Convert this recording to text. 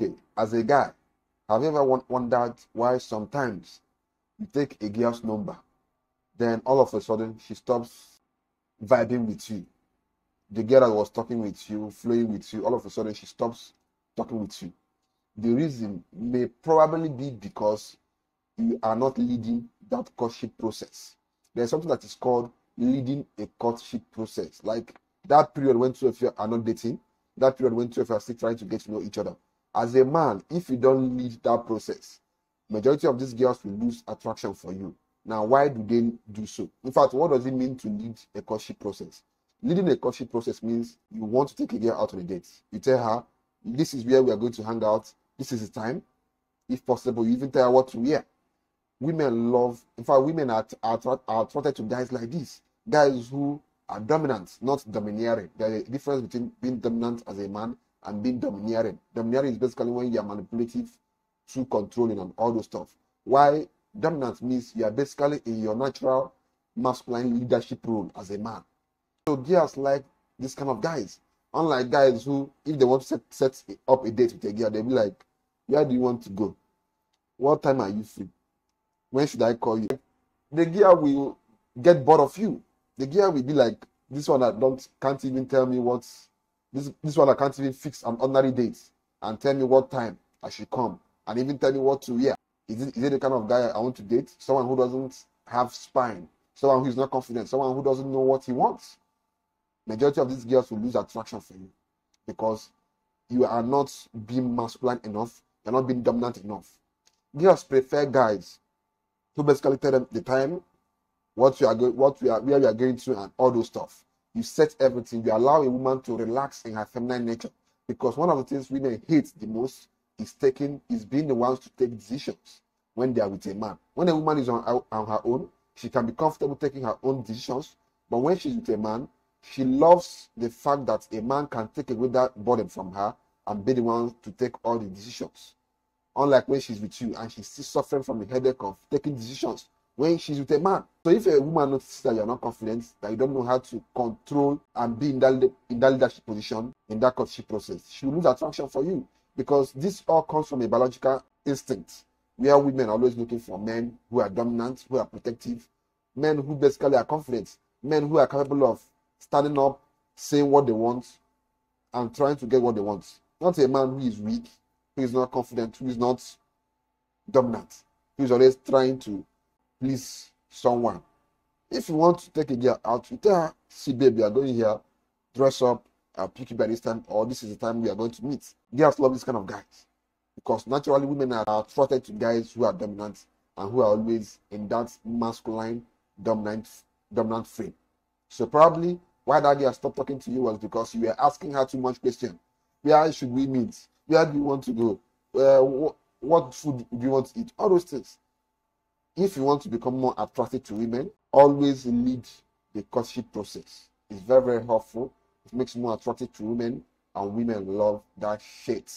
Okay, as a guy, have you ever wondered why sometimes you take a girl's number, then all of a sudden she stops vibing with you? The girl that was talking with you, flowing with you, all of a sudden she stops talking with you. The reason may probably be because you are not leading that courtship process. There's something that is called leading a courtship process, like that period when two of you are not dating, that period when two of you are still trying to get to know each other. As a man, if you don't lead that process, majority of these girls will lose attraction for you. Now, why do they do so? In fact, what does it mean to lead a courtship process? Leading a courtship process means you want to take a girl out on a date. You tell her, this is where we are going to hang out. This is the time. If possible, you even tell her what to wear. Women love, in fact, women are attracted to guys like this. Guys who are dominant, not domineering. There's a difference between being dominant as a man and being domineering. Domineering is basically when you are manipulative, too controlling, and all those stuff. Why dominance means you are basically in your natural masculine leadership role as a man. So girls like this kind of guys. Unlike guys who, if they want to set up a date with a girl, they'll be like, where do you want to go? What time are you free? When should I call you? The girl will get bored of you. The girl will be like, this one that can't even tell me what's this one I can't even fix an ordinary date and tell me what time I should come and even tell me what to wear. Is it the kind of guy I want to date? Someone who doesn't have spine, someone who is not confident, someone who doesn't know what he wants. Majority of these girls will lose attraction for you because you are not being masculine enough, you're not being dominant enough. Girls prefer guys who basically tell them the time, where you are going to, and all those stuff. You set everything. You allow a woman to relax in her feminine nature, because one of the things women hate the most is being the ones to take decisions when they are with a man. When a woman is on her own, she can be comfortable taking her own decisions, but when she's with a man, she loves the fact that a man can take away that burden from her and be the one to take all the decisions. Unlike when she's with you and she's still suffering from the headache of taking decisions when she's with a man. So if a woman notices that you're not confident, that you don't know how to control and be in that leadership position, in that courtship process, she will lose attraction for you, because this all comes from a biological instinct where women are always looking for men who are dominant, who are protective, men who basically are confident, men who are capable of standing up, saying what they want, and trying to get what they want. Not a man who is weak, who is not confident, who is not dominant, who is always trying to please someone. If you want to take a girl out, you tell her, see babe, you are going here, dress up, I'll pick you by this time, or this is the time we are going to meet. Girls love this kind of guys, because naturally women are attracted to guys who are dominant and who are always in that masculine, dominant frame. So probably why that girl stopped talking to you was because you were asking her too much questions. Where should we meet? Where do you want to go? What food do you want to eat? All those things. If you want to become more attracted to women, always lead the courtship process. It's very, very helpful. It makes you more attracted to women, and women love that shit.